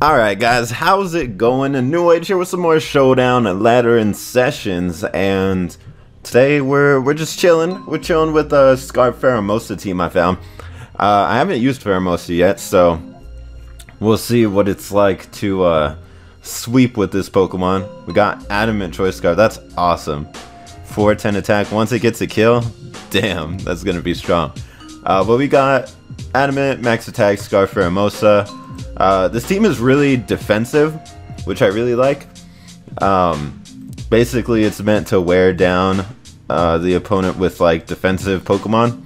Alright guys, how's it going? A new age here with some more Showdown and Lateran sessions, and today we're just chilling. We're chilling with a Skarmory Pheromosa team I found. I haven't used Pheromosa yet, so we'll see what it's like to sweep with this Pokemon. We got Adamant Choice Scarf, that's awesome. 410 attack, once it gets a kill, damn, that's gonna be strong. But we got Adamant, Max Attack, Scarf Pheromosa. This team is really defensive, which I really like. Basically, it's meant to wear down the opponent with like defensive Pokemon,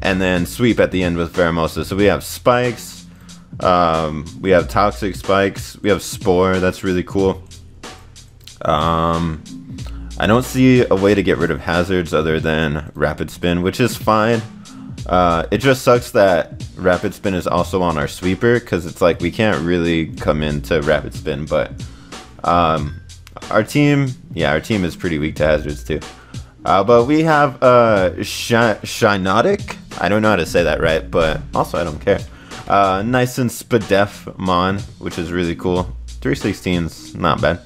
and then sweep at the end with Pheromosa. So we have Spikes, we have Toxic Spikes, we have Spore, that's really cool. I don't see a way to get rid of hazards other than Rapid Spin, which is fine. It just sucks that Rapid Spin is also on our sweeper, because it's like we can't really come into Rapid Spin, but our team is pretty weak to hazards too. But we have Shiinotic, I don't know how to say that right, but also I don't care. Nice and Spadefmon, which is really cool. 316's not bad.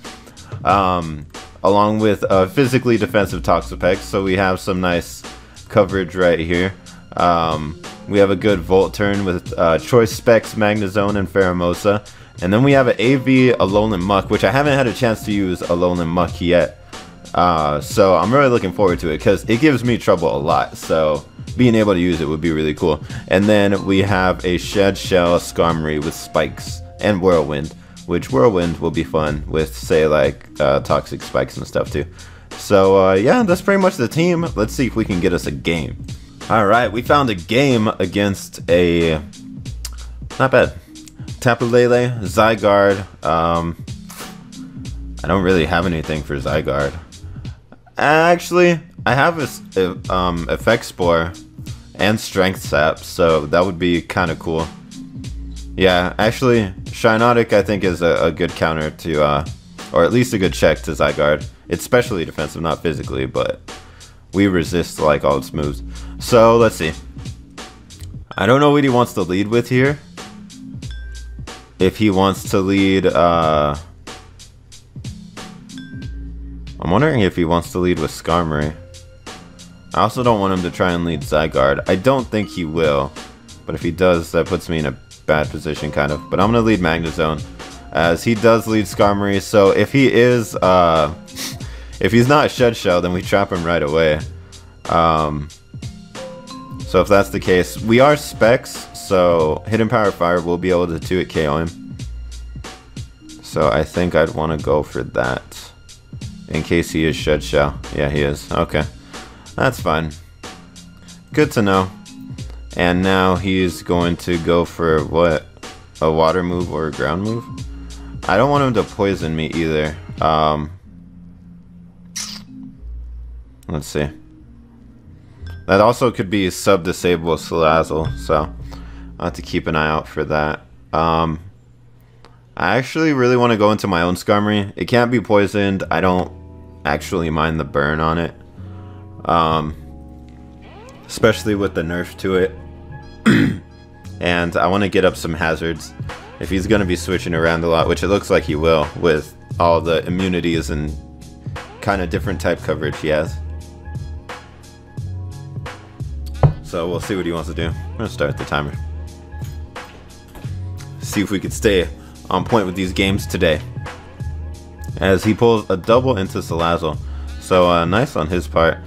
Along with physically defensive Toxapex, so we have some nice coverage right here. We have a good Volt Turn with Choice Specs, Magnezone, and Pheromosa. And then we have an AV Alolan Muk, which I haven't had a chance to use Alolan Muk yet. So I'm really looking forward to it because it gives me trouble a lot. So being able to use it would be really cool. And then we have a Shed Shell Skarmory with Spikes and Whirlwind, which Whirlwind will be fun with, say, like Toxic Spikes and stuff too. So yeah, that's pretty much the team. Let's see if we can get us a game. Alright, we found a game against a, not bad, Tapu Lele, Zygarde. I don't really have anything for Zygarde. Actually, I have a Effect Spore and Strength Sap, so that would be kind of cool. Yeah, actually, Shiinotic I think is a good counter to, or at least a good check to Zygarde. It's specially defensive, not physically, but we resist like all its moves. So let's see. I don't know what he wants to lead with here. If he wants to lead, I'm wondering if he wants to lead with Skarmory. I also don't want him to try and lead Zygarde. I don't think he will, but if he does, that puts me in a bad position kind of. But I'm gonna lead Magnezone, as he does lead Skarmory. So if he is, if he's not Shed Shell, then we trap him right away. So if that's the case, we are Specs, so Hidden Power Fire will be able to 2-hit KO him. So I think I'd want to go for that, in case he is Shed Shell. Yeah, he is. Okay. That's fine. Good to know. And now he's going to go for, what, a Water move or a Ground move? I don't want him to poison me either. Let's see. That also could be sub-disable Salazzle, so I'll have to keep an eye out for that. I actually really want to go into my own Skarmory. It can't be poisoned. I don't actually mind the burn on it. Especially with the nerf to it. And I want to get up some hazards. If he's going to be switching around a lot, which it looks like he will, with all the immunities and kind of different type coverage he has. So we'll see what he wants to do. I'm gonna start the timer. See if we could stay on point with these games today. As he pulls a double into Salazzle. So nice on his part.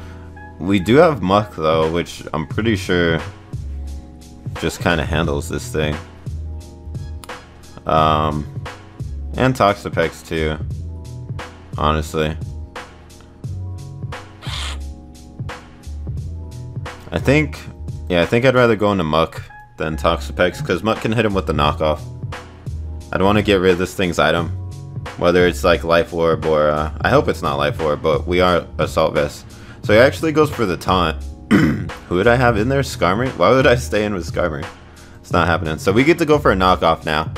We do have Muk though, which I'm pretty sure just kind of handles this thing. And Toxapex too, honestly. I think, yeah, I think I'd rather go into Muk than Toxapex, because Muk can hit him with the knockoff. I don't want to get rid of this thing's item, whether it's like Life Orb or, I hope it's not Life Orb, but we are Assault Vest. So he actually goes for the taunt. Who would I have in there? Skarmory? Why would I stay in with Skarmory? It's not happening. So we get to go for a knockoff now.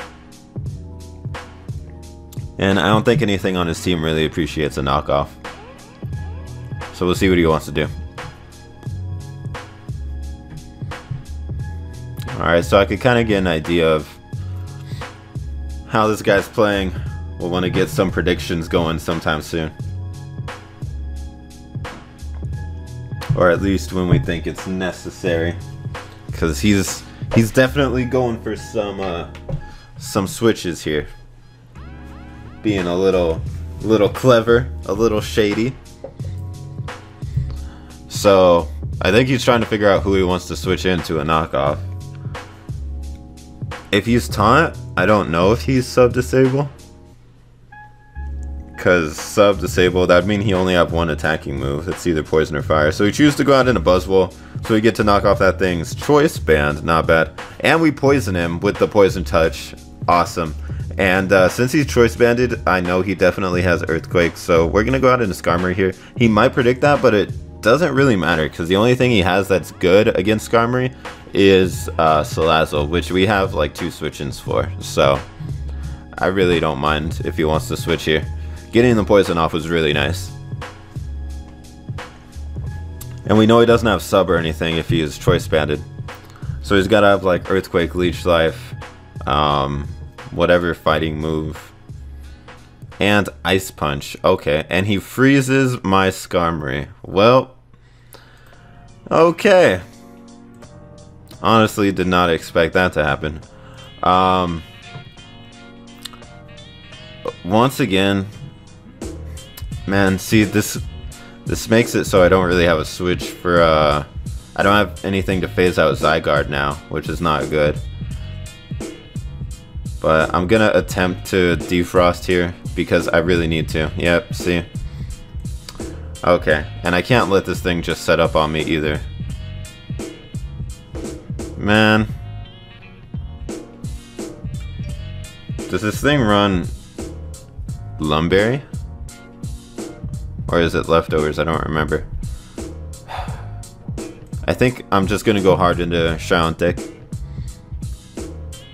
And I don't think anything on his team really appreciates a knockoff. So we'll see what he wants to do. Alright, so I could kind of get an idea of how this guy's playing. We'll want to get some predictions going sometime soon. Or at least when we think it's necessary. Because he's definitely going for some switches here. Being a little clever, a little shady. So, I think he's trying to figure out who he wants to switch into a knockoff. If he's Taunt, I don't know if he's Sub-Disable. Because Sub-Disable, that'd mean he only have one attacking move. It's either Poison or Fire. So we choose to go out in a Buzzwole. So we get to knock off that thing's Choice Band. Not bad. And we poison him with the Poison Touch. Awesome. And since he's Choice Banded, I know he definitely has Earthquake. So we're going to go out into Skarmory here. He might predict that, but it doesn't really matter, because the only thing he has that's good against Skarmory is Salazzle, which we have like 2 switch-ins for, so I really don't mind if he wants to switch here. Getting the poison off was really nice. And we know he doesn't have sub or anything if he is choice banded, so he's got to have like Earthquake, Leech Life, whatever fighting move, and Ice Punch. Okay, and he freezes my Skarmory. Well, okay. Honestly, did not expect that to happen. Once again, man, see, this makes it so I don't really have a switch for, I don't have anything to phase out Zygarde now, which is not good. But I'm gonna attempt to defrost here because I really need to. Yep, see? Okay, and I can't let this thing just set up on me either. Man. Does this thing run Lumberry? Or is it Leftovers? I don't remember. I think I'm just gonna go hard into Shiinotic.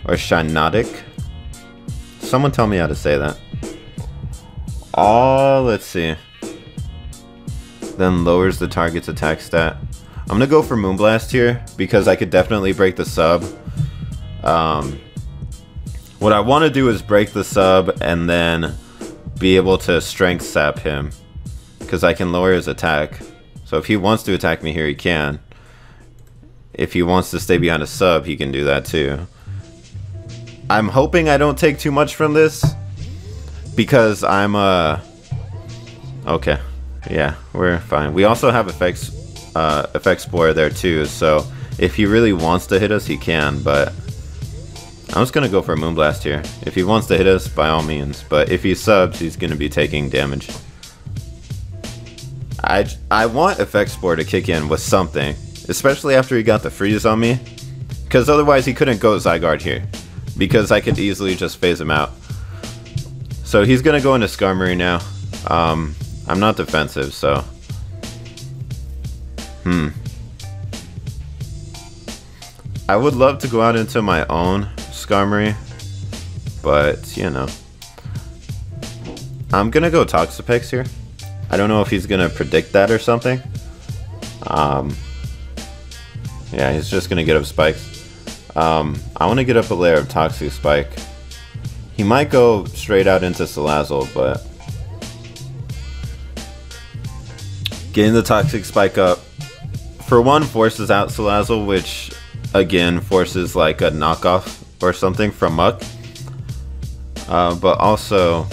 Or Shiinotic. Someone tell me how to say that. Oh, let's see. Then lowers the target's attack stat. I'm gonna go for Moonblast here because I could definitely break the sub. What I want to do is break the sub and then be able to Strength Sap him because I can lower his attack. So if he wants to attack me here, he can. If he wants to stay behind a sub, he can do that too. I'm hoping I don't take too much from this because I'm okay. Yeah, we're fine. We also have effect Spore there too, so if he really wants to hit us, he can, but I'm just gonna go for a Moonblast here. If he wants to hit us, by all means, but if he subs, he's gonna be taking damage. I want effect Spore to kick in with something, especially after he got the freeze on me, because otherwise he couldn't go Zygarde here, because I could easily just phase him out. So he's gonna go into Skarmory now. I'm not defensive, so I would love to go out into my own Skarmory, but, you know. I'm gonna go Toxapex here. I don't know if he's gonna predict that or something. Yeah, he's just gonna get up Spikes. I wanna get up a layer of Toxic Spike. He might go straight out into Salazzle, but getting the Toxic Spike up, for one, forces out Salazzle, which again forces like a knockoff or something from Muk. But also,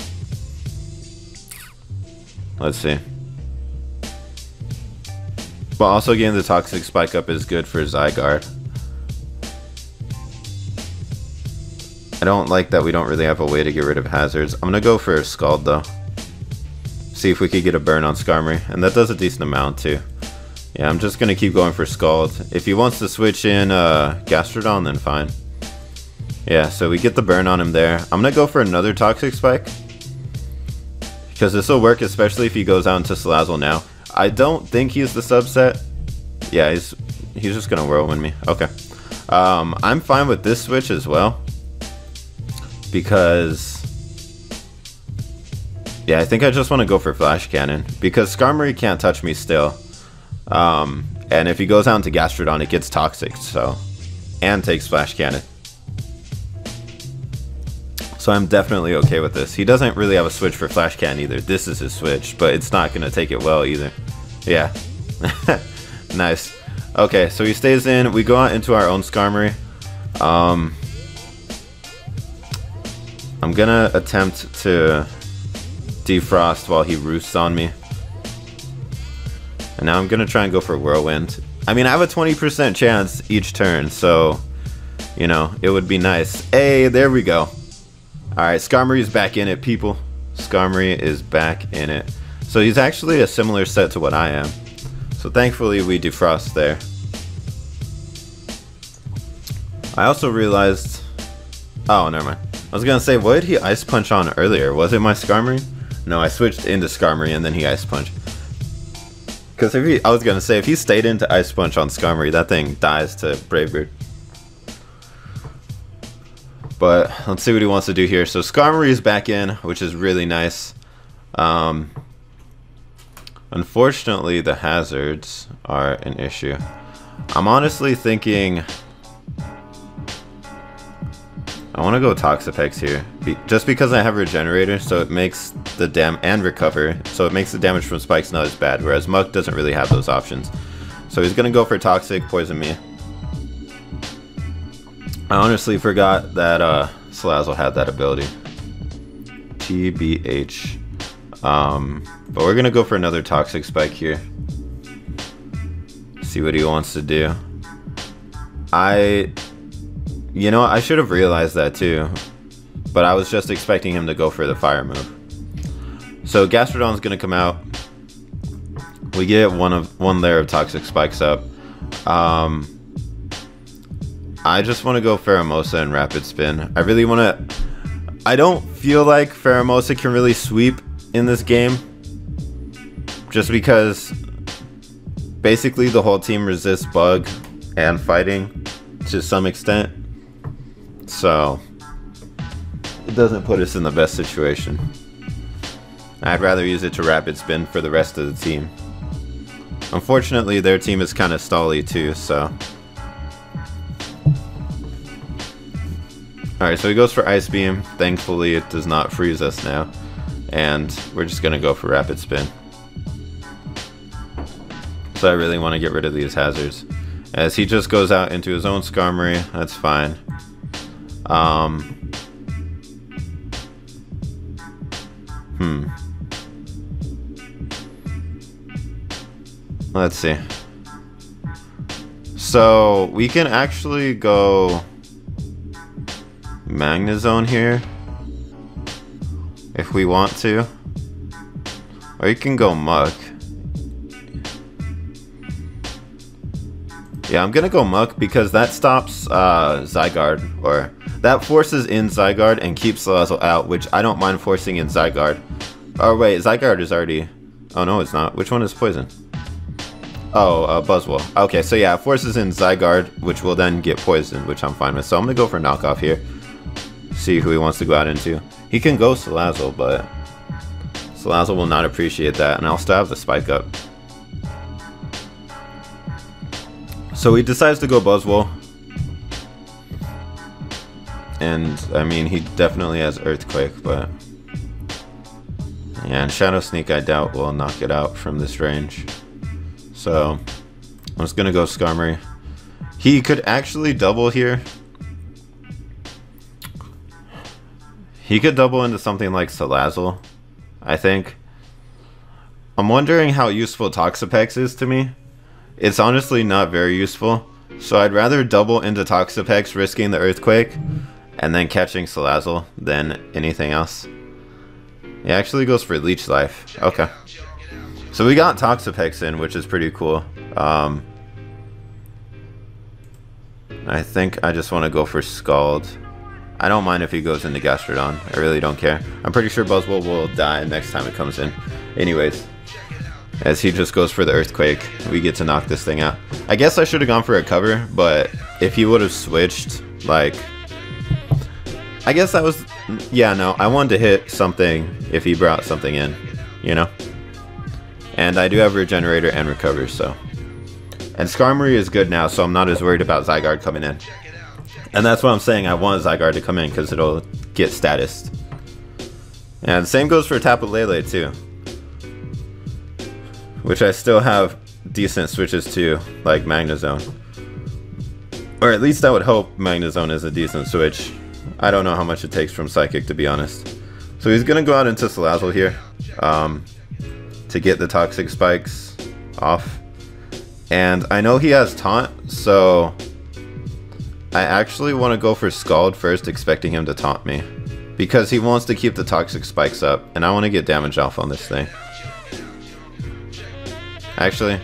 let's see. But also getting the Toxic Spike up is good for Zygarde. I don't like that we don't really have a way to get rid of hazards. I'm gonna go for a Scald though. See if we could get a burn on Skarmory, and that does a decent amount too. Yeah, I'm just gonna keep going for Scald. If he wants to switch in Gastrodon, then fine. Yeah, so we get the burn on him there. I'm gonna go for another Toxic Spike because this will work, especially if he goes out into Salazzle now. I don't think he's the subset. Yeah, he's just gonna whirlwind me. Okay, I'm fine with this switch as well because yeah, I think I just want to go for Flash Cannon because Skarmory can't touch me still. And if he goes out into Gastrodon, it gets toxic, so, and takes Flash Cannon. so I'm definitely okay with this. He doesn't really have a switch for Flash Cannon either. This is his switch, but it's not going to take it well either. Yeah. Nice. Okay, so he stays in. We go out into our own Skarmory. I'm going to attempt to defrost while he roosts on me. And now I'm going to try and go for Whirlwind. I mean, I have a 20% chance each turn, so, you know, it would be nice. Hey, there we go. Alright, Skarmory's back in it, people. Skarmory is back in it. So he's actually a similar set to what I am. So thankfully we defrost there. I also realized... oh, never mind. I was going to say, what did he Ice Punch on earlier? Was it my Skarmory? No, I switched into Skarmory and then he Ice Punched. Because if he, I was going to say, if he stayed into Ice Punch on Skarmory, that thing dies to Brave Bird. But let's see what he wants to do here. So Skarmory is back in, which is really nice. Unfortunately, the hazards are an issue. I'm honestly thinking... I want to go Toxapex here, just because I have Regenerator, so it makes the damage, and Recover, so it makes the damage from spikes not as bad, whereas Muk doesn't really have those options. So he's going to go for Toxic, Poison me. I honestly forgot that Salazzle had that ability. TBH. But we're going to go for another Toxic Spike here. See what he wants to do. You know, I should have realized that too, but I was just expecting him to go for the fire move. So Gastrodon's gonna come out. We get one layer of Toxic Spikes up. I just want to go Pheromosa and Rapid Spin. I really want to. I don't feel like Pheromosa can really sweep in this game, just because basically the whole team resists bug and fighting to some extent. So, it doesn't put us in the best situation. I'd rather use it to Rapid Spin for the rest of the team. Unfortunately, their team is kind of stally too, so... Alright, so he goes for Ice Beam. Thankfully, it does not freeze us now. And we're just going to go for Rapid Spin. So I really want to get rid of these hazards. As he just goes out into his own Skarmory, that's fine. Let's see. So we can actually go Magnezone here if we want to, or you can go Muk. Yeah, I'm gonna go Muk because that stops Zygarde, or that forces in Zygarde and keeps Salazzle out, which I don't mind forcing in Zygarde. Oh wait, Zygarde is already... oh no, it's not. Which one is poison? Oh, Buzzwole. Okay, so yeah, it forces in Zygarde, which will then get poisoned, which I'm fine with. So I'm gonna go for knockoff here. See who he wants to go out into. He can go Salazzle, but Salazzle will not appreciate that, and I'll still have the spike up. So he decides to go Buzzwole, and I mean he definitely has Earthquake, but yeah, and Shadow Sneak I doubt will knock it out from this range. So I'm just gonna go Skarmory. He could actually double here. He could double into something like Salazzle, I think. I'm wondering how useful Toxapex is to me. It's honestly not very useful, so I'd rather double into Toxapex, risking the Earthquake, and then catching Salazzle than anything else. It actually goes for Leech Life. Okay. So we got Toxapex in, which is pretty cool. I think I just want to go for Scald. I don't mind if he goes into Gastrodon. I really don't care. I'm pretty sure Buzzwole will die next time it comes in. Anyways. As he just goes for the Earthquake, we get to knock this thing out. I guess I should have gone for a cover, but if he would have switched, like... I guess that was... yeah, no, I wanted to hit something if he brought something in, you know? And I do have Regenerator and Recover, so... and Skarmory is good now, so I'm not as worried about Zygarde coming in. And that's what I'm saying, I want Zygarde to come in, because it'll get status. And the same goes for Tapu Lele too, which I still have decent switches to, like Magnezone. Or at least I would hope Magnezone is a decent switch. I don't know how much it takes from Psychic, to be honest. So he's going to go out into Salazzle here to get the Toxic Spikes off. And I know he has Taunt, so I actually want to go for Scald first, expecting him to taunt me. Because he wants to keep the Toxic Spikes up, and I want to get damage off on this thing. Actually,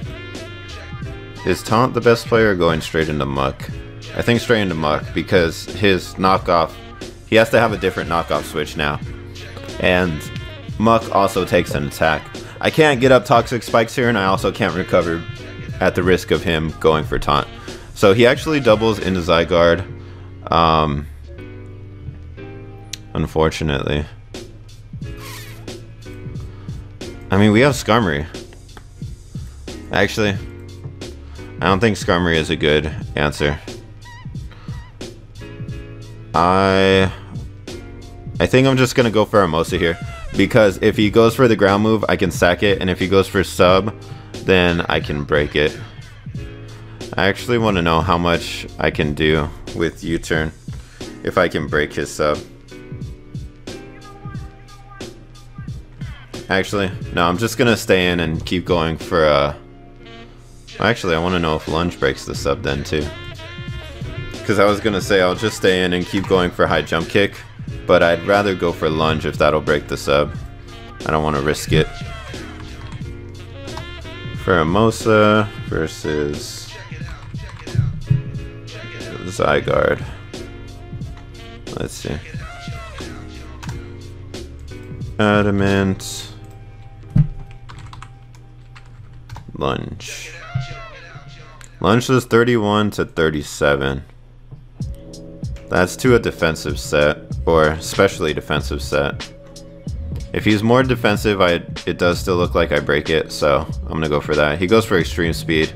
is Taunt the best player or going straight into Muk? I think straight into Muk, because his knockoff, he has to have a different knockoff switch now. And Muk also takes an attack. I can't get up Toxic Spikes here, and I also can't recover at the risk of him going for Taunt. So he actually doubles into Zygarde, unfortunately. I mean, we have Skarmory. Actually, I don't think Skarmory is a good answer. I think I'm just going to go for Pheromosa here, because if he goes for the ground move, I can sack it, and if he goes for sub, then I can break it. I actually want to know how much I can do with U-turn if I can break his sub. Actually, no, I'm just going to stay in and keep going for actually, I want to know if lunge breaks the sub then too. Because I was going to say I'll just stay in and keep going for high jump kick, but I'd rather go for lunge if that'll break the sub. I don't want to risk it. Pheromosa versus Zygarde. Let's see. Adamant. Lunge. Lunge is 31 to 37. That's to a defensive set, or specially defensive set. If he's more defensive, it does still look like I break it, so I'm gonna go for that. He goes for extreme speed.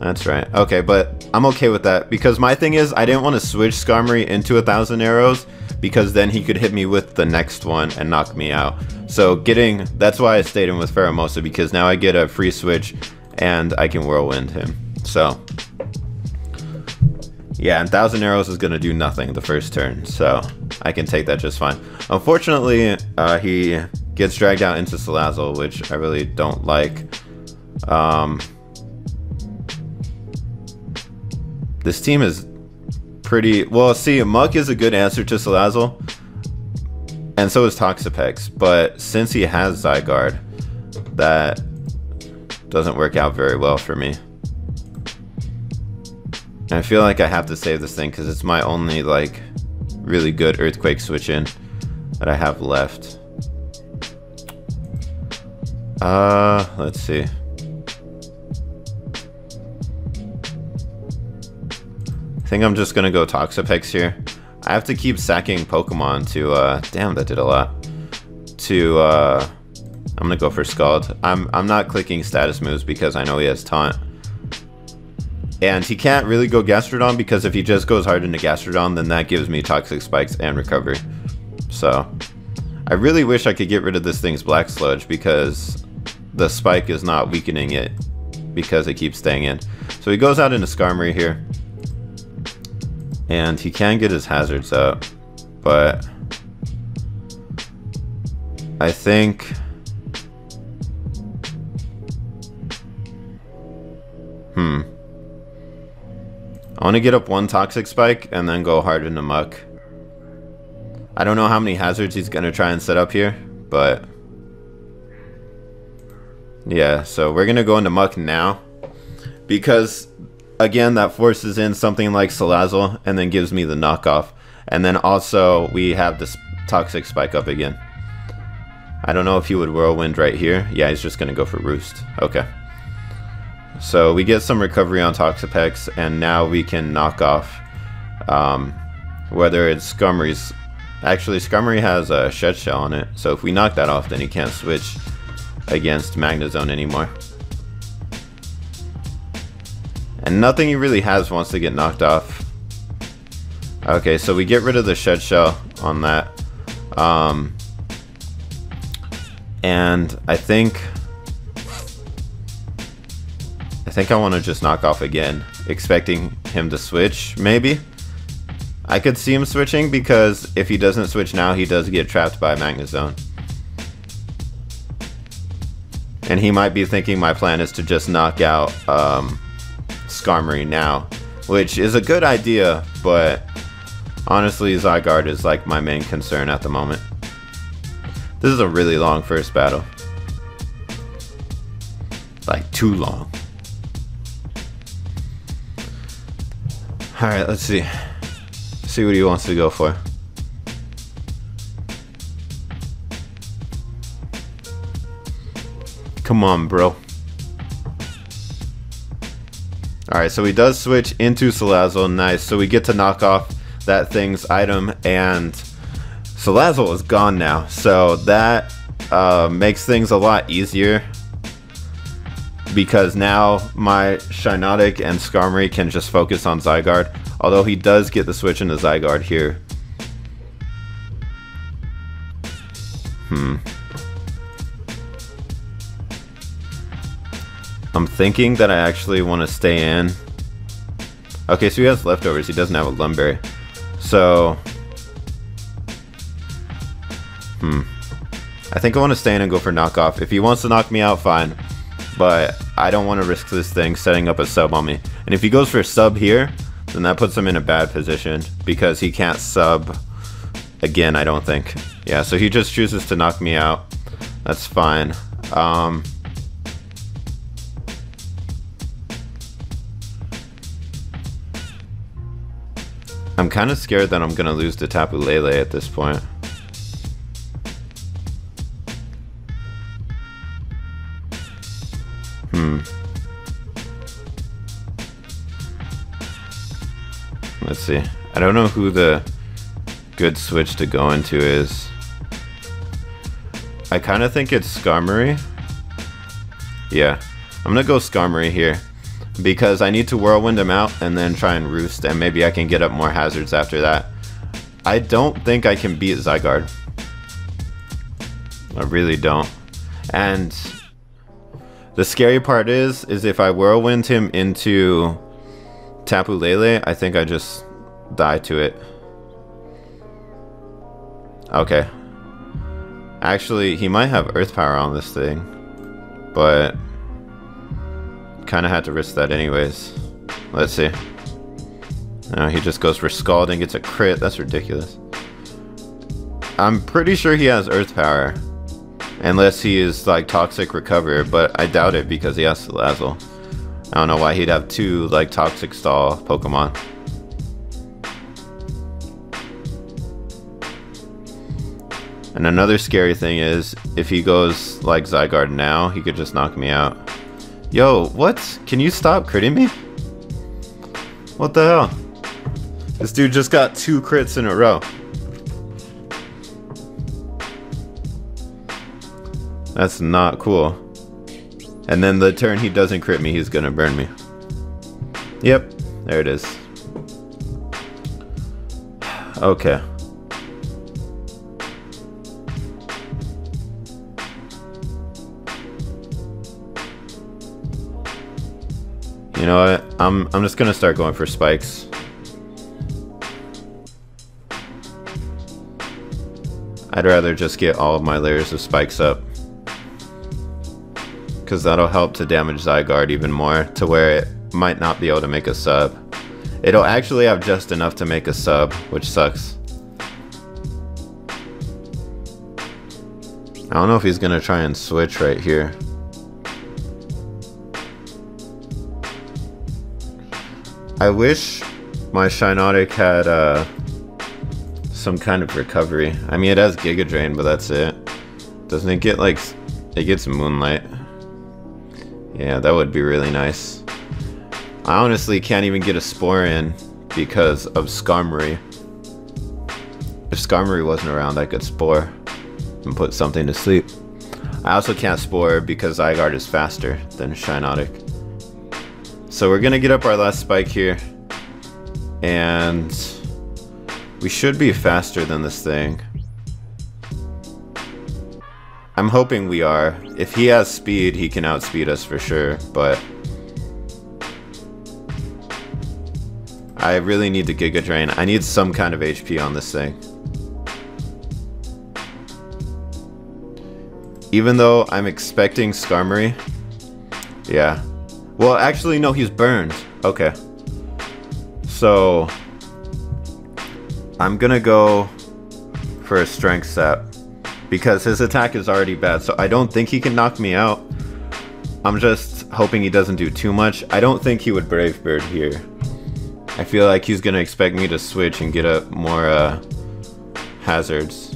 That's right. Okay, but I'm okay with that, because my thing is I didn't want to switch Skarmory into 1,000 arrows, because then he could hit me with the next one and knock me out. So that's why I stayed in with Pheromosa, because now I get a free switch and I can whirlwind him. So yeah, and 1,000 arrows is gonna do nothing the first turn, so I can take that just fine. Unfortunately, he gets dragged out into Salazzle, which I really don't like. This team is pretty... Well, see, Muk is a good answer to Salazzle, and so is Toxapex, but since he has Zygarde, that doesn't work out very well for me. And I feel like I have to save this thing, because it's my only, like, really good Earthquake switch in that I have left. Let's see. I think I'm just gonna go Toxapex here. I have to keep sacking Pokemon to damn, that did a lot. To I'm gonna go for Scald. I'm not clicking status moves because I know he has Taunt. And he can't really go Gastrodon, because if he just goes hard into Gastrodon, then that gives me Toxic Spikes and recovery. So I really wish I could get rid of this thing's Black Sludge, because the spike is not weakening it because it keeps staying in. So he goes out into Skarmory here. And he can get his hazards up, but I think, I want to get up one Toxic Spike and then go hard into Muk. I don't know how many hazards he's going to try and set up here, but yeah, so we're going to go into Muk now, because again, that forces in something like Salazzle and then gives me the knockoff. And then also we have this Toxic Spike up again. I don't know if he would Whirlwind right here. Yeah, he's just going to go for Roost. Okay. So we get some recovery on Toxapex, and now we can knock off whether it's Skarmory's... Actually, Skarmory has a Shed Shell on it. So if we knock that off, then he can't switch against Magnezone anymore. And nothing he really has wants to get knocked off. Okay, so we get rid of the Shed Shell, on that. And I think I want to just knock off again, expecting him to switch, maybe. I could see him switching, because if he doesn't switch now, he does get trapped by Magnezone. And he might be thinking my plan is to just knock out Skarmory now, which is a good idea, but honestly, Zygarde is like my main concern at the moment. This is a really long first battle. Like, too long. Alright, let's see. See what he wants to go for. Come on, bro. Alright, so he does switch into Salazzle. Nice. So we get to knock off that thing's item, and Salazzle is gone now, so that makes things a lot easier, because now my Shiinotic and Skarmory can just focus on Zygarde, although he does get the switch into Zygarde here. I'm thinking that I actually want to stay in. Okay, so he has leftovers, he doesn't have a Lumberry, so... I think I want to stay in and go for knockoff. If he wants to knock me out, fine. But I don't want to risk this thing setting up a sub on me. And if he goes for a sub here, then that puts him in a bad position, because he can't sub again, I don't think. Yeah, so he just chooses to knock me out. That's fine. I'm kind of scared that I'm going to lose to Tapu Lele at this point. Let's see. I don't know who the good switch to go into is. I kind of think it's Skarmory. Yeah. I'm going to go Skarmory here, because I need to Whirlwind him out and then try and Roost, and maybe I can get up more hazards after that. I don't think I can beat Zygarde. I really don't. And the scary part is if I Whirlwind him into Tapu Lele, I think I just die to it. Okay. Actually, he might have Earth Power on this thing, but kind of had to risk that anyways. Let's see. No, he just goes for Scald and gets a crit. That's ridiculous. I'm pretty sure he has Earth Power, unless he is like Toxic Recover, but I doubt it because he has Salazzle. I don't know why he'd have two like Toxic Stall Pokemon. And another scary thing is if he goes like Zygarde now, he could just knock me out. Yo, what? Can you stop critting me? What the hell? This dude just got two crits in a row. That's not cool. And then the turn he doesn't crit me, he's gonna burn me. Yep, there it is. Okay. You know what? I'm just gonna start going for spikes. I'd rather just get all of my layers of spikes up, because that'll help to damage Zygarde even more, to where it might not be able to make a sub. It'll actually have just enough to make a sub, which sucks. I don't know if he's gonna try and switch right here. I wish my Shiinotic had some kind of recovery. I mean, it has Giga Drain, but that's it. Doesn't it get like... it gets Moonlight. Yeah, that would be really nice. I honestly can't even get a Spore in because of Skarmory. If Skarmory wasn't around, I could Spore and put something to sleep. I also can't Spore because Zygarde is faster than Shiinotic. So we're gonna get up our last spike here, and We should be faster than this thing. I'm hoping we are. If he has speed, he can outspeed us for sure, but I really need to Giga Drain. I need some kind of HP on this thing. Even though I'm expecting Skarmory. Yeah. Well, actually, no, he's burned. Okay. So I'm gonna go for a Strength Sap, because his attack is already bad, so I don't think he can knock me out. I'm just hoping he doesn't do too much. I don't think he would Brave Bird here. I feel like he's gonna expect me to switch and get up more hazards.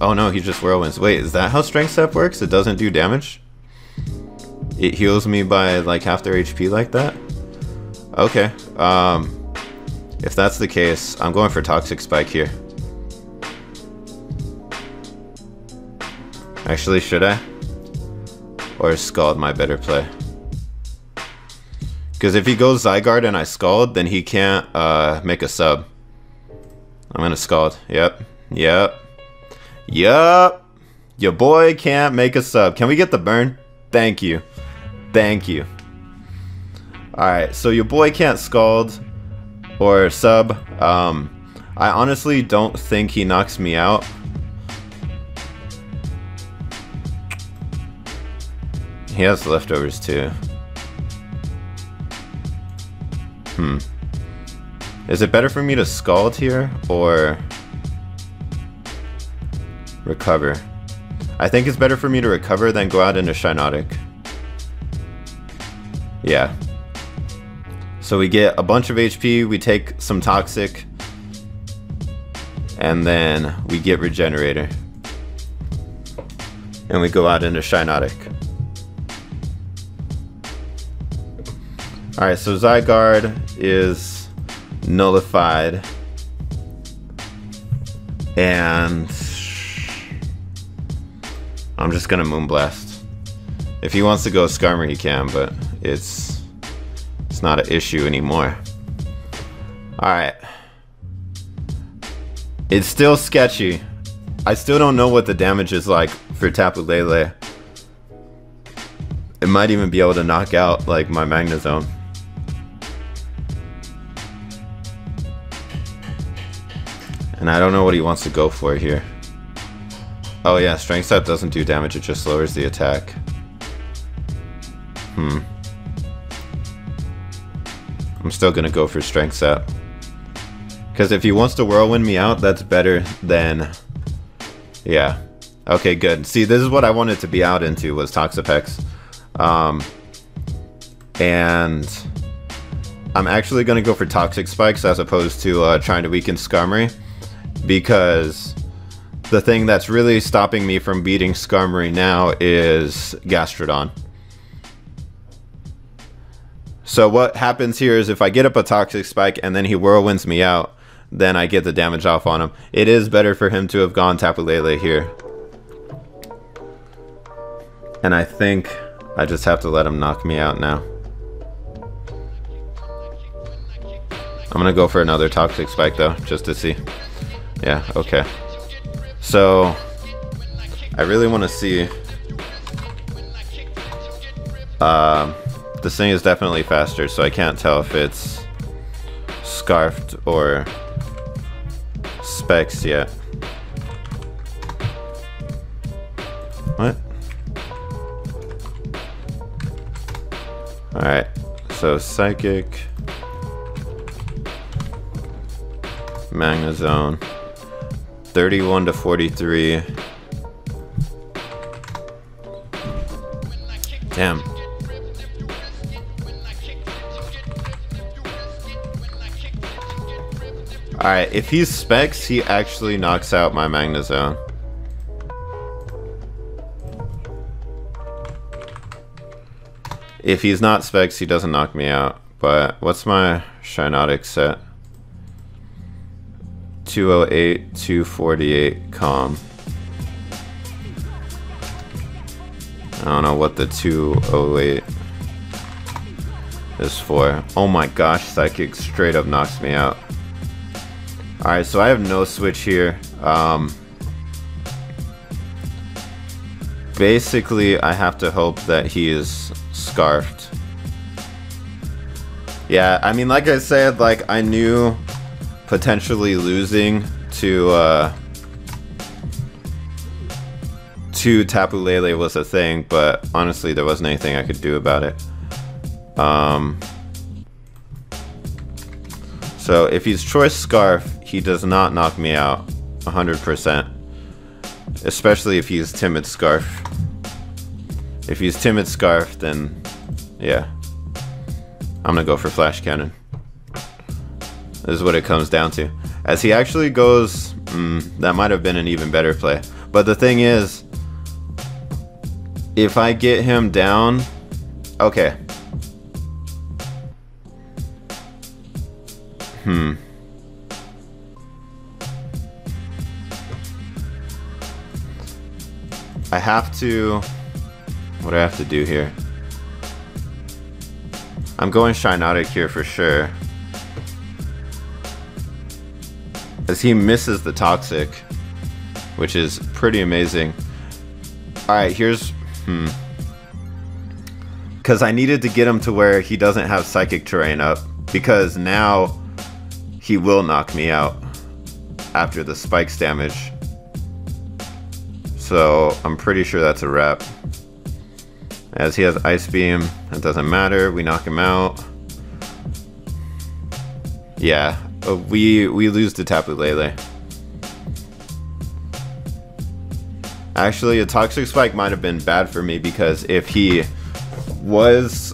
Oh no, he just Whirlwinds. Wait, is that how Strength Sap works? It doesn't do damage? It heals me by like half their HP like that? Okay, if that's the case, I'm going for Toxic Spike here. Actually, should I? Or is Scald my better play? Because if he goes Zygarde and I Scald, then he can't make a sub. I'm gonna Scald. Yep. Yep. Yep. Your boy can't make a sub. Can we get the burn? Thank you. Thank you. Alright, so your boy can't Scald or sub. I honestly don't think he knocks me out. He has Leftovers too. Is it better for me to Scald here or Recover? I think it's better for me to Recover than go out into Shiinotic. Yeah. So we get a bunch of HP, we take some Toxic, and then we get Regenerator. And we go out into Shiinotic. Alright, so Zygarde is nullified, and I'm just gonna Moonblast. If he wants to go Skarmory, he can, but it's not an issue anymore. Alright. It's still sketchy. I still don't know what the damage is like for Tapu Lele. It might even be able to knock out like my Magnezone. And I don't know what he wants to go for here. Oh yeah, Strength Sap doesn't do damage, it just lowers the attack. I'm still gonna go for Strength Sap. Because if he wants to Whirlwind me out, that's better than... Yeah. Okay, good. See, this is what I wanted to be out into, was Toxapex. And I'm actually gonna go for Toxic Spikes as opposed to trying to weaken Skarmory, because the thing that's really stopping me from beating Skarmory now is Gastrodon. So what happens here is if I get up a Toxic Spike and then he Whirlwinds me out, then I get the damage off on him. It is better for him to have gone Tapu Lele here. And I think I just have to let him knock me out now. I'm gonna go for another Toxic Spike though, just to see. Yeah, okay. So I really want to see. This thing is definitely faster, so I can't tell if it's Scarfed or Specs yet. What? Alright, so Psychic, Magnezone, 31 to 43. Damn. Alright, if he Specs, he actually knocks out my Magnezone. If he's not Specs, he doesn't knock me out. But what's my Shiinotic set? 208, 248, Calm. I don't know what the 208 is for. Oh my gosh, Psychic straight up knocks me out. Alright, so I have no switch here. Basically, I have to hope that he is scarfed. Yeah, I mean, like I said, like, I knew potentially losing to Tapu Lele was a thing, but honestly, there wasn't anything I could do about it. So if he's Choice Scarf, he does not knock me out 100%. Especially if he's Timid Scarf. If he's Timid Scarf, then yeah. I'm gonna go for Flash Cannon. This is what it comes down to. As he actually goes, that might have been an even better play. But the thing is, if I get him down, okay. I have to, what do I have to do here? I'm going Shiinotic here for sure. As he misses the Toxic, which is pretty amazing. Alright, here's, because I needed to get him to where he doesn't have Psychic Terrain up, because now he will knock me out after the Spike's damage. So I'm pretty sure that's a wrap. As he has Ice Beam, it doesn't matter, we knock him out. Yeah, we lose to Tapu Lele. Actually, a Toxic Spike might have been bad for me, because if he was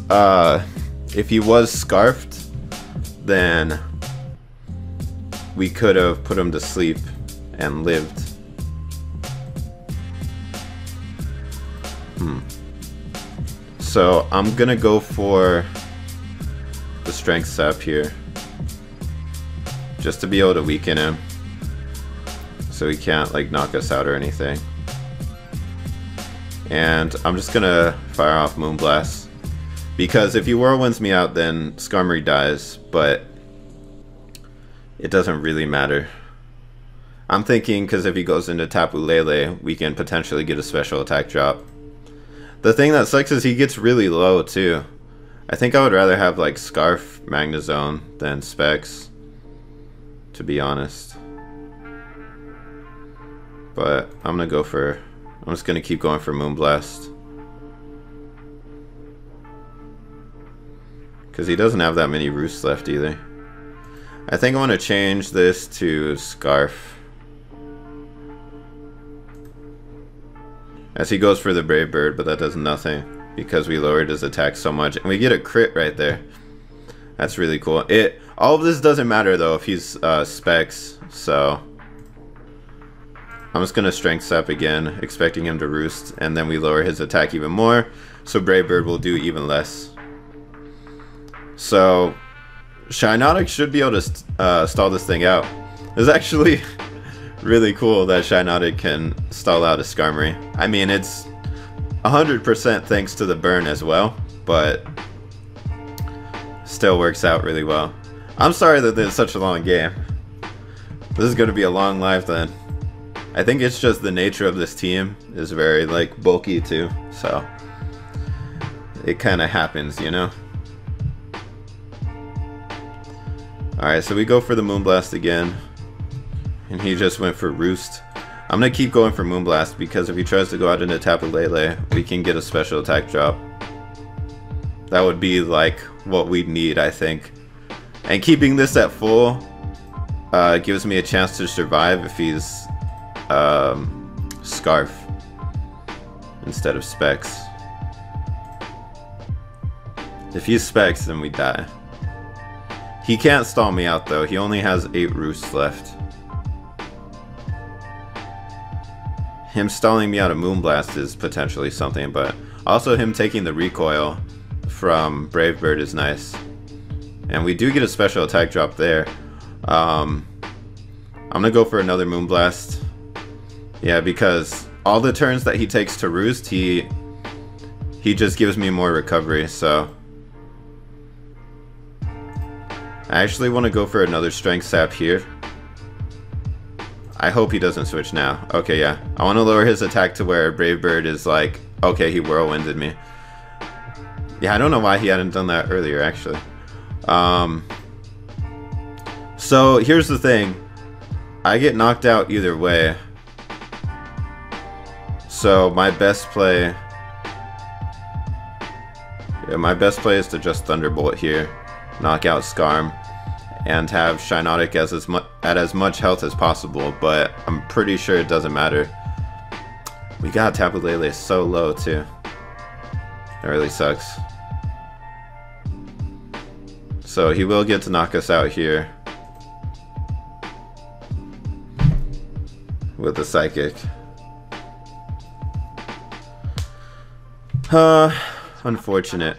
scarfed, then we could have put him to sleep and lived. So I'm gonna go for the Strength Sap here, just to be able to weaken him, so he can't like knock us out or anything. And I'm just gonna fire off Moonblast, because if he whirlwinds me out, then Skarmory dies, but it doesn't really matter. I'm thinking, because if he goes into Tapu Lele, we can potentially get a special attack drop. The thing that sucks is he gets really low too. I think I would rather have like Scarf Magnezone than Specs, to be honest. But I'm just gonna keep going for Moonblast, because he doesn't have that many roosts left either. I think I want to change this to Scarf. As he goes for the Brave Bird, but that does nothing, because we lowered his attack so much. And we get a crit right there. That's really cool. All of this doesn't matter though if he's Specs, so I'm just going to Strength Sap again, expecting him to roost, and then we lower his attack even more, so Brave Bird will do even less. So Shiinotic should be able to stall this thing out. It's actually really cool that Shiinotic can stall out a Skarmory. I mean, it's 100% thanks to the burn as well, but still works out really well. I'm sorry that this is such a long game. This is going to be a long life then. I think it's just the nature of this team is very like bulky too, so it kind of happens, you know? Alright, so we go for the Moonblast again, and he just went for Roost. I'm going to keep going for Moonblast, because if he tries to go out into Tapu Lele, we can get a special attack drop. That would be like what we'd need, I think. And keeping this at full gives me a chance to survive if he's Scarf instead of Specs. If he's Specs, then we die. He can't stall me out though, he only has 8 roosts left. Him stalling me out of Moonblast is potentially something, but also him taking the recoil from Brave Bird is nice. And we do get a special attack drop there. I'm gonna go for another Moonblast. Yeah, because all the turns that he takes to roost, he just gives me more recovery, so I actually want to go for another Strength Sap here, I hope he doesn't switch now. Okay, yeah. I want to lower his attack to where Brave Bird is like, okay, he whirlwinded me. Yeah, I don't know why he hadn't done that earlier, actually. So here's the thing. I get knocked out either way. So my best play... yeah, my best play is to just Thunderbolt here, knock out Skarm, and have Shiinotic at as much health as possible, but I'm pretty sure it doesn't matter. We got Tapu Lele so low too. That really sucks. So he will get to knock us out here with the Psychic. Unfortunate.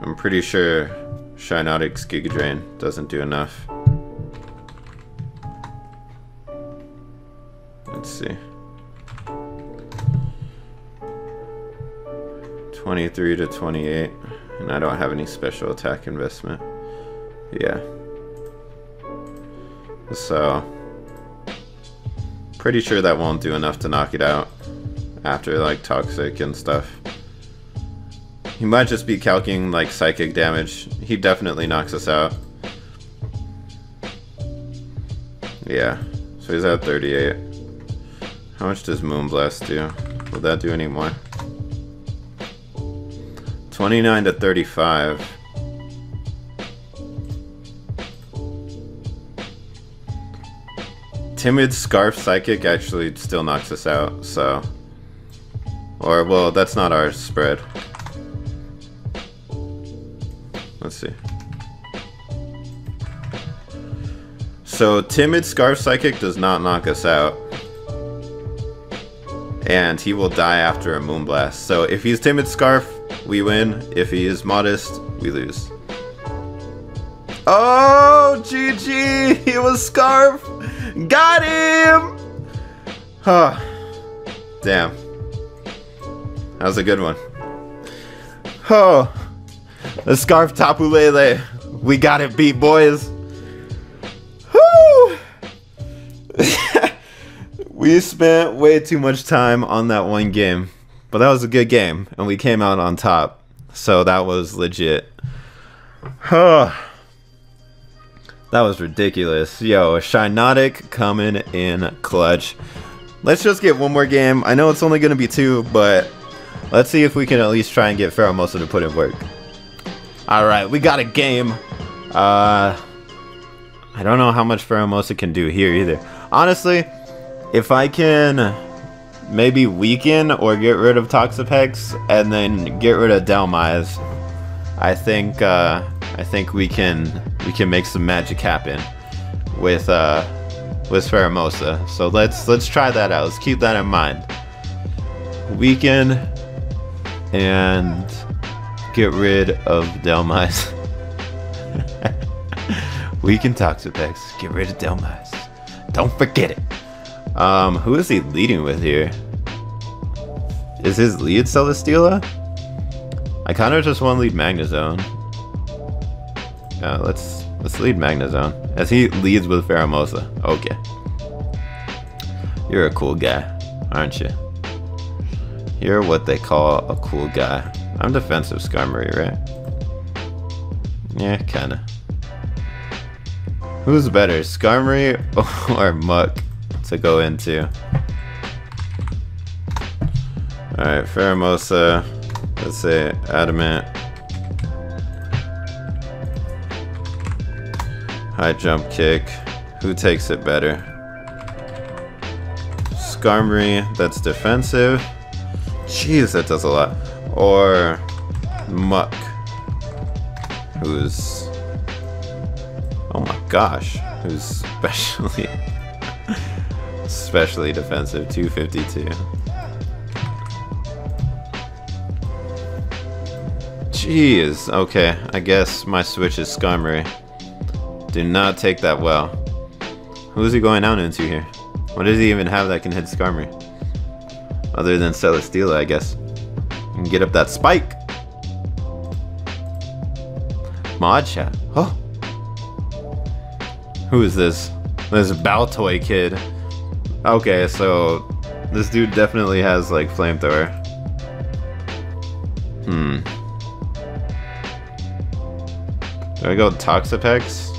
I'm pretty sure Shiinotic's Giga Drain doesn't do enough. Let's see. 23 to 28, and I don't have any special attack investment. Yeah. So, pretty sure that won't do enough to knock it out after like Toxic and stuff. He might just be calcing like psychic damage. He definitely knocks us out. Yeah, so he's at 38. How much does Moonblast do? Will that do any more? 29 to 35. Timid Scarf Psychic actually still knocks us out, so... or, well, that's not our spread. Let's see. So, Timid Scarf Psychic does not knock us out. And he will die after a Moonblast. So, if he's Timid Scarf, we win. If he is Modest, we lose. Oh, GG! He was Scarf! Got him! Huh. Damn. That was a good one. Oh. The Scarf Tapu Lele. We got it beat, boys. Woo! We spent way too much time on that one game. But that was a good game. And we came out on top. So that was legit. Huh. That was ridiculous. Yo, Shiinotic coming in clutch. Let's just get one more game. I know it's only going to be two, but let's see if we can at least try and get Pheromosa to put in work. Alright, we got a game. I don't know how much Pheromosa can do here either. Honestly, if I can maybe weaken or get rid of Toxapex and then get rid of Dhelmise, I think we can make some magic happen with Pheromosa. So let's try that out. Let's keep that in mind. Weaken and get rid of Dhelmise. Weaken Toxapex. Get rid of Dhelmise. Don't forget it. Who is he leading with here? Is his lead Celesteela? I kind of just want to lead Magnezone. Let's lead Magnezone as he leads with Pheromosa. Okay, you're a cool guy, aren't you? You're what they call a cool guy. I'm defensive Skarmory, right? Yeah, kinda. Who's better, Skarmory or Muk to go into? All right, Pheromosa. Let's say Adamant. High jump kick. Who takes it better? Skarmory, that's defensive. Jeez, that does a lot. Or Muk, who's... oh my gosh, who's especially... especially defensive, 252. Jeez, okay, I guess my switch is Skarmory. Do not take that well. Who is he going out into here? What does he even have that can hit Skarmory? Other than Celesteela, I guess. And get up that spike. Macha. Oh. Who is this? This Baltoy kid. Okay, so this dude definitely has like flamethrower. Hmm. Do I go Toxapex?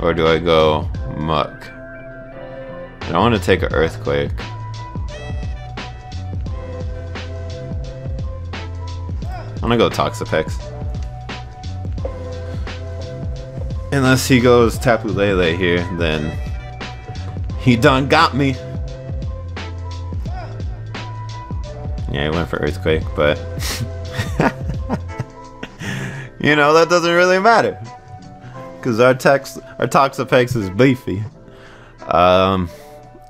Or do I go Muk? I want to take an Earthquake. I'm gonna go Toxapex. Unless he goes Tapu Lele here, then he done got me. Yeah, he went for Earthquake, but you know, that doesn't really matter, because our Toxapex is beefy.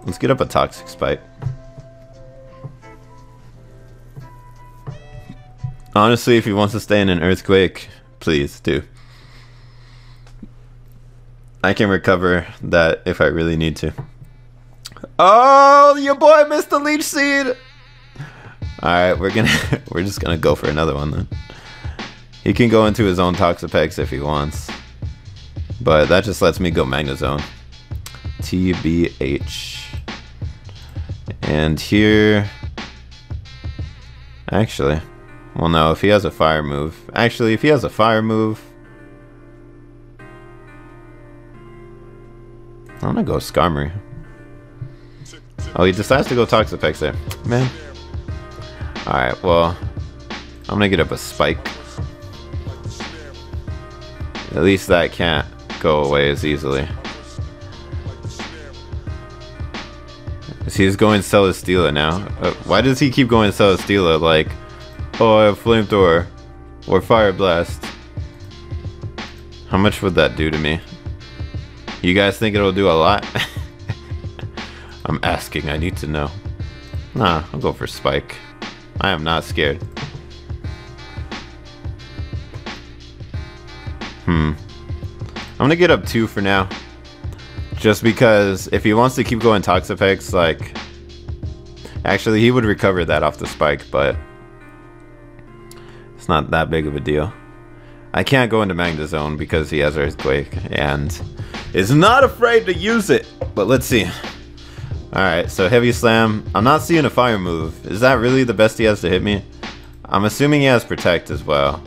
Let's get up a Toxic Spike. Honestly, if he wants to stay in an Earthquake, please do. I can recover that if I really need to. Oh, your boy missed the Leech Seed! Alright, we're just gonna go for another one then. He can go into his own Toxapex if he wants. But that just lets me go Magnezone. TBH. And here... Actually... Well, no, if he has a fire move. Actually, if he has a fire move... I'm gonna go Skarmory. Oh, he decides to go Toxapex there. Man. Alright, well... I'm gonna get up a Spike. At least that can't go away as easily. He's going Celesteela now. Why does he keep going Celesteela like... Oh, I have Flamethrower, or Fire Blast. How much would that do to me? You guys think it'll do a lot? I'm asking, I need to know. Nah, I'll go for Spike. I am not scared. I'm gonna get up 2 for now. Just because if he wants to keep going Toxapex, like... Actually, he would recover that off the Spike, but... It's not that big of a deal. I can't go into Magnezone because he has Earthquake and is not afraid to use it. But let's see. Alright, so Heavy Slam. I'm not seeing a fire move. Is that really the best he has to hit me? I'm assuming he has Protect as well.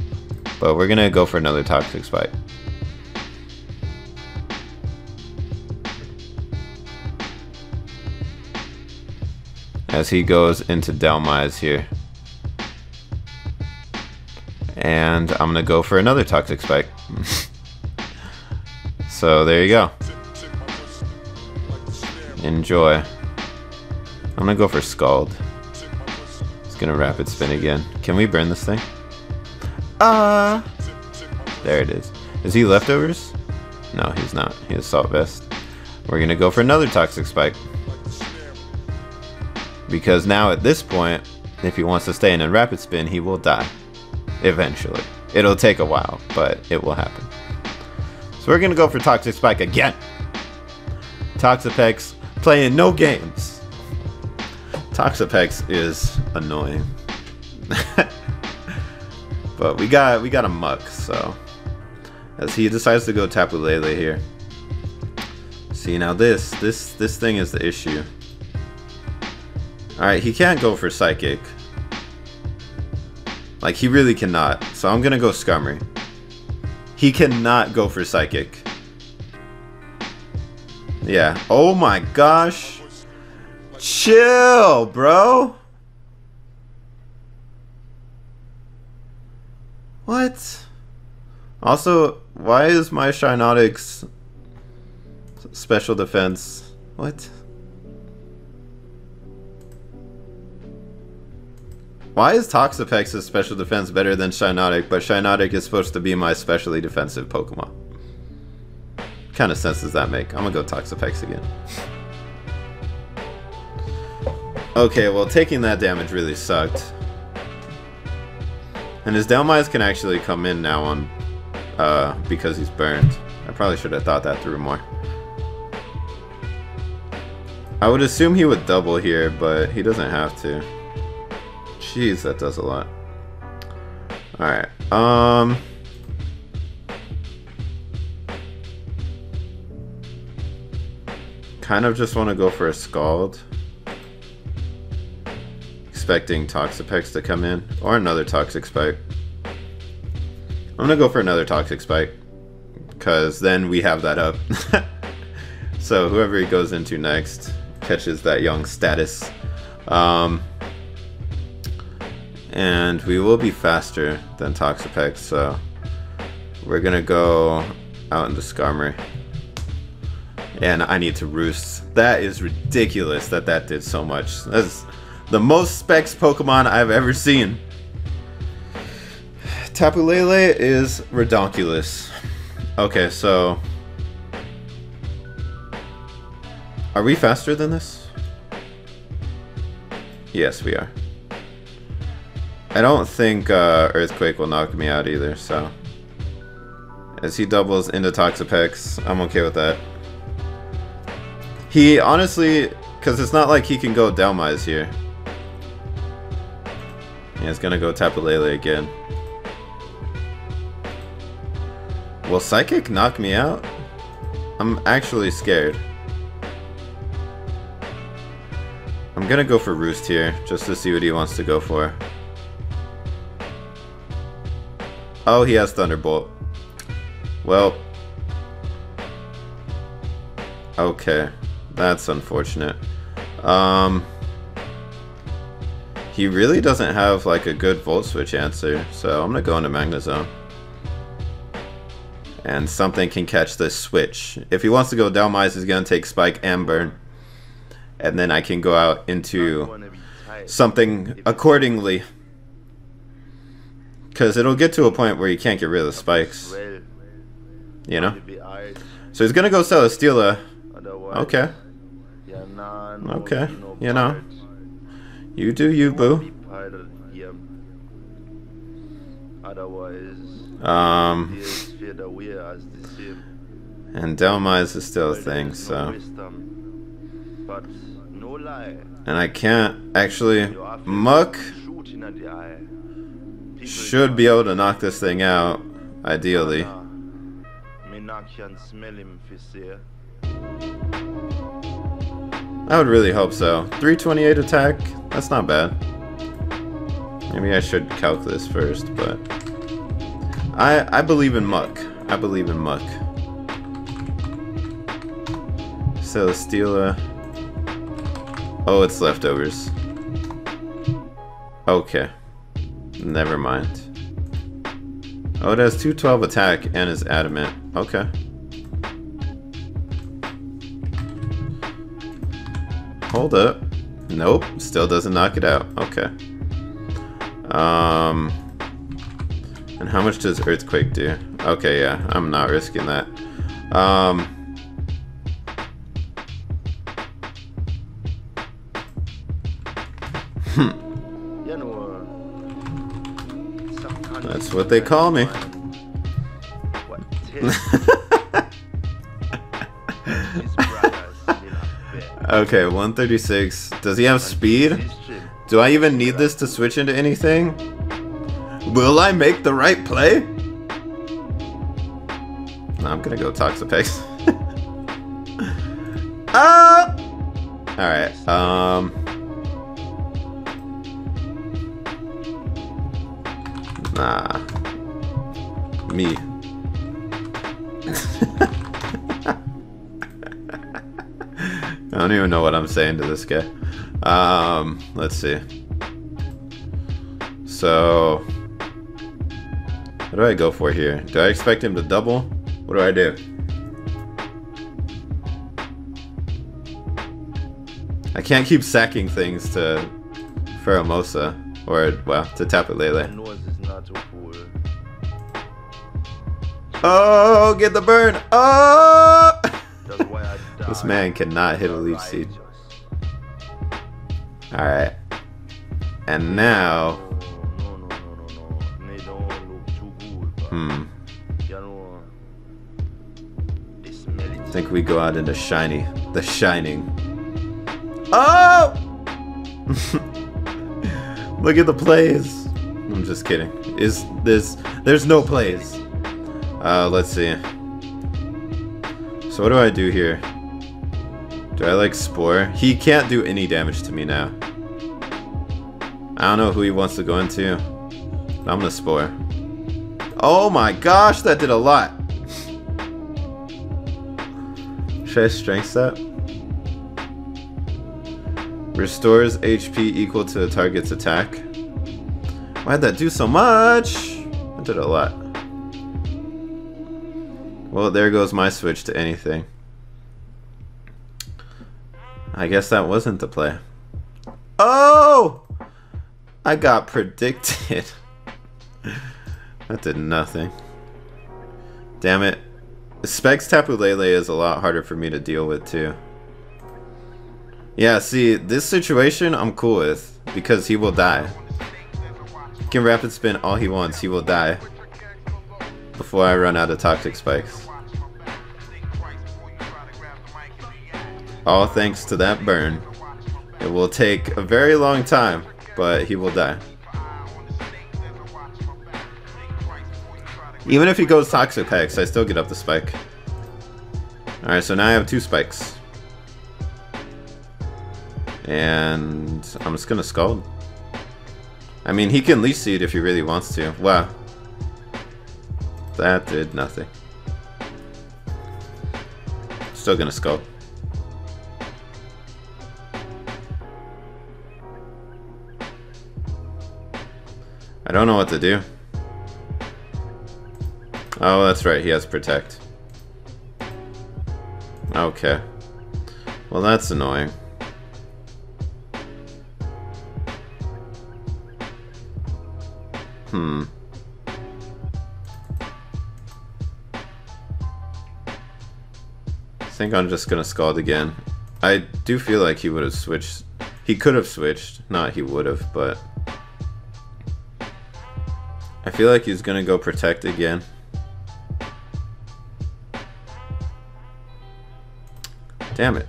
But we're gonna go for another Toxic Spike. As he goes into Dhelmise here. And I'm gonna go for another Toxic Spike. So there you go. Enjoy. I'm gonna go for Scald. It's gonna Rapid Spin again. Can we burn this thing? There it is. Is he Leftovers? No, he's not. He has Salt Vest. We're gonna go for another Toxic Spike. Because now at this point, if he wants to stay in a Rapid Spin, he will die. Eventually. It'll take a while, but it will happen. So we're gonna go for Toxic Spike again. Toxapex playing no games. Toxapex is annoying. But we got a Muk, so as he decides to go Tapu Lele here. See, now this thing is the issue. Alright, he can't go for Psychic. Like, he really cannot. So I'm gonna go Skarmory. He cannot go for Psychic. Yeah. Oh my gosh. Chill, bro. What? Also, why is my Shiinotic's special defense? What? Why is Toxapex's special defense better than Shiinotic, but Shiinotic is supposed to be my specially defensive Pokemon? What kind of sense does that make? I'm gonna go Toxapex again. Okay, well, taking that damage really sucked. And his Dhelmise can actually come in now on, because he's burned. I probably should have thought that through more. I would assume he would double here, but he doesn't have to. Jeez, that does a lot. Alright, kind of just want to go for a Scald. Expecting Toxapex to come in. Or another Toxic Spike. I'm going to go for another Toxic Spike. Because then we have that up. So whoever he goes into next catches that young status. And we will be faster than Toxapex, so we're going to go out into Skarmory. And I need to roost. That is ridiculous that that did so much. That's the most specs Pokemon I've ever seen. Tapu Lele is redonkulous. Okay, so... are we faster than this? Yes, we are. I don't think Earthquake will knock me out either, so... as he doubles into Toxapex, I'm okay with that. He honestly... because it's not like he can go Dhelmise here. Yeah, it's gonna go Tapu Lele again. Will Psychic knock me out? I'm actually scared. I'm gonna go for Roost here, just to see what he wants to go for. Oh, he has Thunderbolt. Well. Okay. That's unfortunate. He really doesn't have like a good Volt Switch answer, so I'm gonna go into Magnezone. And something can catch this switch. If he wants to go Dhelmise, he's gonna take Spike and Burn. And then I can go out into something accordingly. Because it'll get to a point where you can't get rid of the spikes. You know? So he's gonna go Celesteela. Okay. Okay. You know. You do you, boo. And Dhelmise is still a thing, so... and I can't actually... Muk should be able to knock this thing out, ideally. I would really hope so. 328 attack? That's not bad. Maybe I should calc this first, but... I believe in Muk. I believe in Muk. Celesteela. Oh, it's leftovers. Okay. Never mind. Oh, it has 212 attack and is adamant. Okay. Hold up. Nope. Still doesn't knock it out. Okay. And how much does Earthquake do? Okay, yeah. I'm not risking that. That's what they call me. Okay, 136. Does he have speed? Do I even need this to switch into anything? Will I make the right play? No, I'm gonna go Toxapex. Ah! Alright, nah. Me. I don't even know what I'm saying to this guy. Let's see. So... what do I go for here? Do I expect him to double? What do I do? I can't keep sacking things to Pheromosa. Or, well, to Tapu Lele. Oh, get the burn! Oh! This man cannot hit a Leaf Seed. Alright. And now... I think we go out into Shiny. The Shining. Oh! Look at the plays! I'm just kidding. Is this... there's no plays. Let's see. So what do I do here? Do I like Spore? He can't do any damage to me now. I don't know who he wants to go into. I'm gonna Spore. Oh my gosh, that did a lot. Should I strength that? Restores HP equal to the target's attack. Why'd that do so much? That did a lot. Well, there goes my switch to anything. I guess that wasn't the play. Oh! I got predicted. That did nothing. Damn it. Specs Tapu Lele is a lot harder for me to deal with too. Yeah, see, this situation I'm cool with, because he will die. He can rapid spin all he wants, he will die before I run out of toxic spikes. All thanks to that burn. It will take a very long time, but he will die. Even if he goes Toxapex, I still get up the spike. Alright, so now I have 2 spikes. And I'm just gonna Scald. I mean, he can Leech Seed if he really wants to. Wow. That did nothing. Still gonna Scald. I don't know what to do. Oh, that's right, he has Protect. Okay. Well, that's annoying. I think I'm just gonna Scald again. I do feel like he would have switched. He could have switched. Not he would have, but I feel like he's gonna go Protect again. Damn it.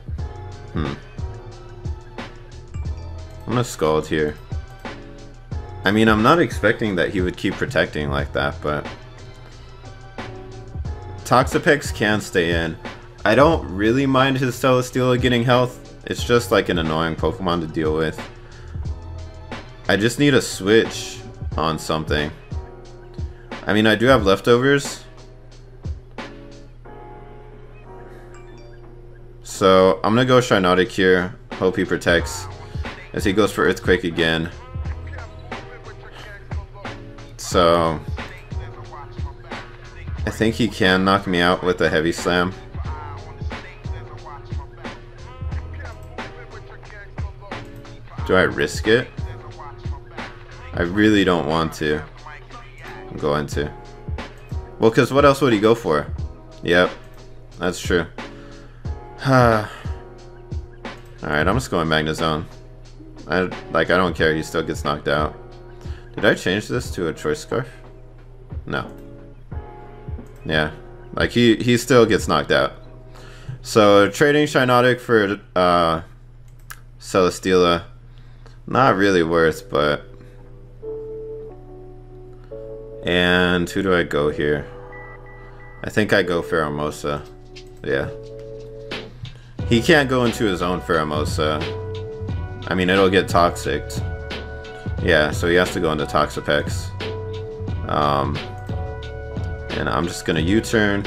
I'm gonna Scald here. I mean, I'm not expecting that he would keep protecting like that, but Toxapex can stay in. I don't really mind his Celesteela getting health. It's just like an annoying Pokemon to deal with. I just need a switch on something. I mean, I do have leftovers. So I'm gonna go Shiinotic here. Hope he protects as he goes for Earthquake again. So I think he can knock me out with a Heavy Slam. Do I risk it? I really don't want to. I'm going to. Well, because what else would he go for? Yep, that's true. Alright, I'm just going Magnezone. I don't care, he still gets knocked out. Did I change this to a Choice Scarf? No. Yeah. Like, he still gets knocked out. So, trading Shiinotic for Celesteela. Not really worth, but... And who do I go here? I think I go Pheromosa. Yeah. He can't go into his own Pheromosa. I mean, it'll get toxicked. Yeah, so he has to go into Toxapex. And I'm just gonna U-turn.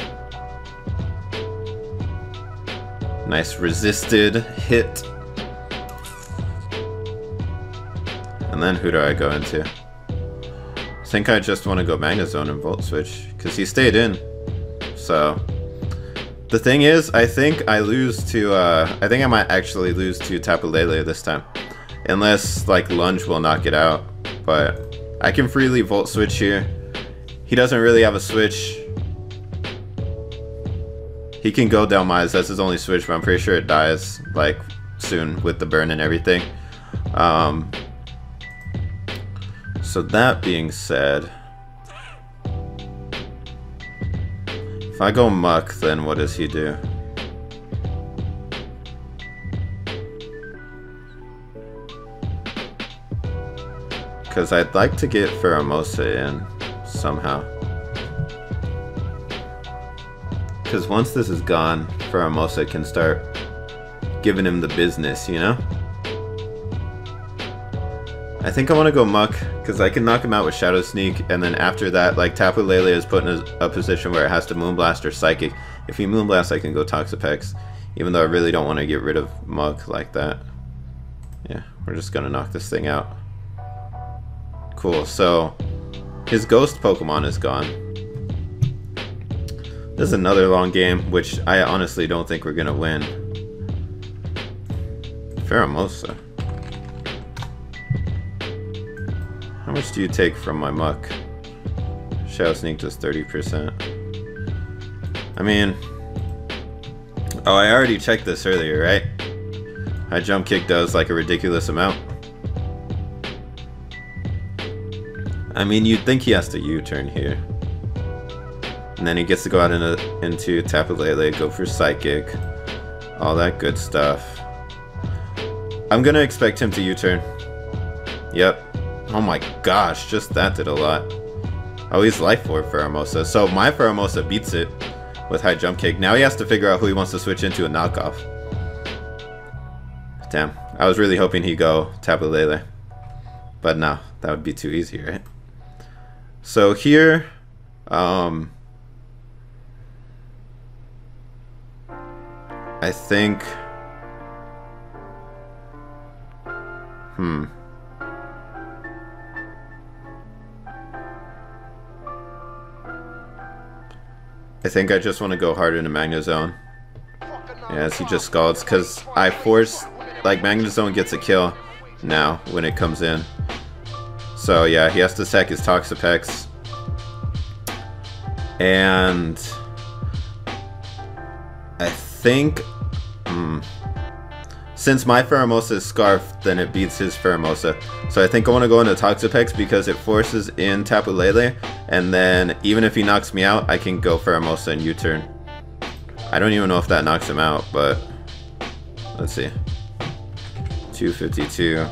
Nice resisted hit. And then who do I go into? I think I just want to go Magnezone and Volt Switch, because he stayed in. So the thing is, I think I lose to I think I might actually lose to Tapu Lele this time. Unless, like, Lunge will knock it out. But I can freely Volt Switch here. He doesn't really have a switch. He can go Dhelmise. That's his only switch, but I'm pretty sure it dies, like, soon with the burn and everything. So that being said... If I go Muk, then what does he do? Because I'd like to get Pheromosa in somehow. Because once this is gone, Pheromosa can start giving him the business, you know? I think I want to go Muk, because I can knock him out with Shadow Sneak, and then after that, like, Tapu Lele is put in a position where it has to Moonblast or Psychic. If he Moonblast, I can go Toxapex, even though I really don't want to get rid of Muk like that. Yeah, we're just going to knock this thing out. Cool, so his Ghost Pokemon is gone. This is another long game, which I honestly don't think we're going to win. Pheromosa. How much do you take from my Muk? Shadow Sneak does 30%. I mean... Oh, I already checked this earlier, right? High Jump Kick does like a ridiculous amount. I mean, you'd think he has to U-turn here. And then he gets to go out into Tapu Lele, go for Psychic. All that good stuff. I'm gonna expect him to U-turn. Yep. Oh my gosh, just that did a lot. Oh, he's Life Orb Pheromosa. So my Pheromosa beats it with High Jump Kick. Now he has to figure out who he wants to switch into a knockoff. Damn, I was really hoping he'd go Tapu Lele. But no, that would be too easy, right? So here, I think... I think I just want to go harder into Magnezone. Yeah, as he just scalds, because I force... Like, Magnezone gets a kill now when it comes in. So, yeah, he has to sack his Toxapex. And... I think... Since my Pheromosa is Scarfed, then it beats his Pheromosa. So I think I want to go into Toxapex because it forces in Tapu Lele, and then even if he knocks me out, I can go Pheromosa and U-turn. I don't even know if that knocks him out, but let's see. 252,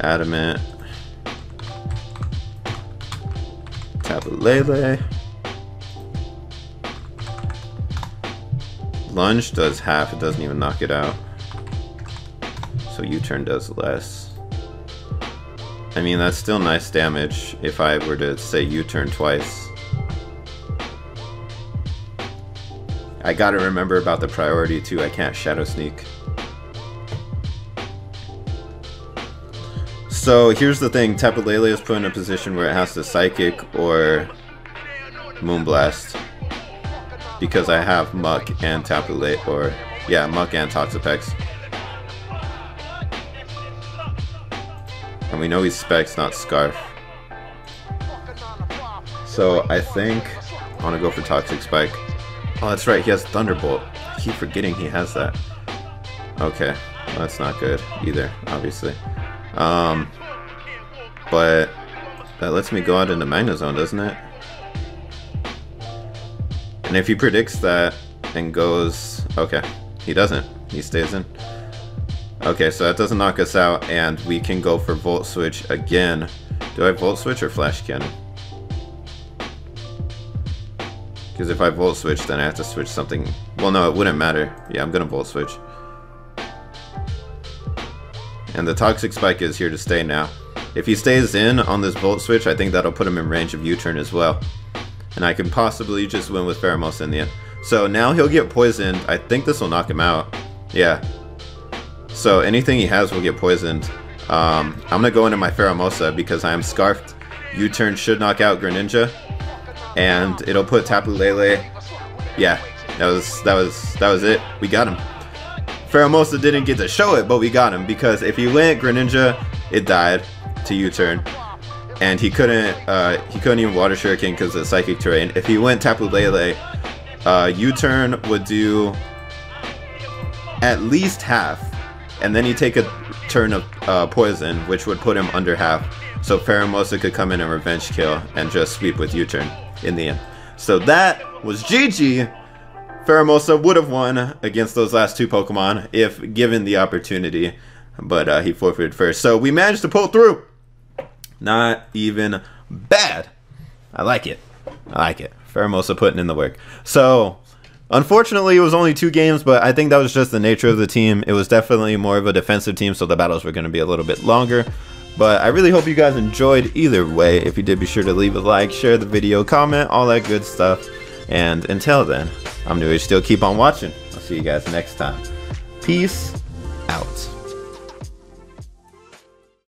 Adamant, Tapu Lele. Lunge does half, it doesn't even knock it out. So U-turn does less. I mean, that's still nice damage if I were to say U-turn twice. I gotta remember about the priority too, I can't Shadow Sneak. So here's the thing, Tapu Lele is put in a position where it has to Psychic or Moonblast. Because I have Muk and Tapu Lele, or yeah, Muk and Toxapex. And we know he's Specs, not Scarf. So I think I want to go for Toxic Spike. Oh, that's right, he has Thunderbolt. I keep forgetting he has that. Okay, well, that's not good either, obviously. But that lets me go out into Magnezone, doesn't it? And if he predicts that and goes... Okay, he doesn't. He stays in. Okay, so that doesn't knock us out, and we can go for Volt Switch again. Do I Volt Switch or Flash Cannon? Because if I Volt Switch, then I have to switch something. Well, no, it wouldn't matter. Yeah, I'm going to Volt Switch. And the Toxic Spike is here to stay now. If he stays in on this Volt Switch, I think that'll put him in range of U-turn as well. And I can possibly just win with Pheromosa in the end. So now he'll get poisoned. I think this will knock him out. Yeah. So anything he has will get poisoned. I'm going to go into my Pheromosa because I am Scarfed. U-turn should knock out Greninja. And it'll put Tapu Lele. Yeah, that was it. We got him. Pheromosa didn't get to show it, but we got him. Because if he went Greninja, it died to U-turn. And he couldn't even Water Shuriken because of the Psychic terrain. If he went Tapu Lele, U-turn would do at least half. And then he'd take a turn of poison, which would put him under half. So Pheromosa could come in and revenge kill and just sweep with U-turn in the end. So that was GG. Pheromosa would have won against those last two Pokemon if given the opportunity. But he forfeited first. So we managed to pull through. Not even bad. I like it. I like it. Pheromosa putting in the work. So Unfortunately, it was only 2 games, but I think that was just the nature of the team. It was definitely more of a defensive team, so the battles were going to be a little bit longer. But I really hope you guys enjoyed either way. If you did, be sure to leave a like, share the video, comment, all that good stuff. And until then, I'm New Age, still keep on watching. I'll see you guys next time. Peace out.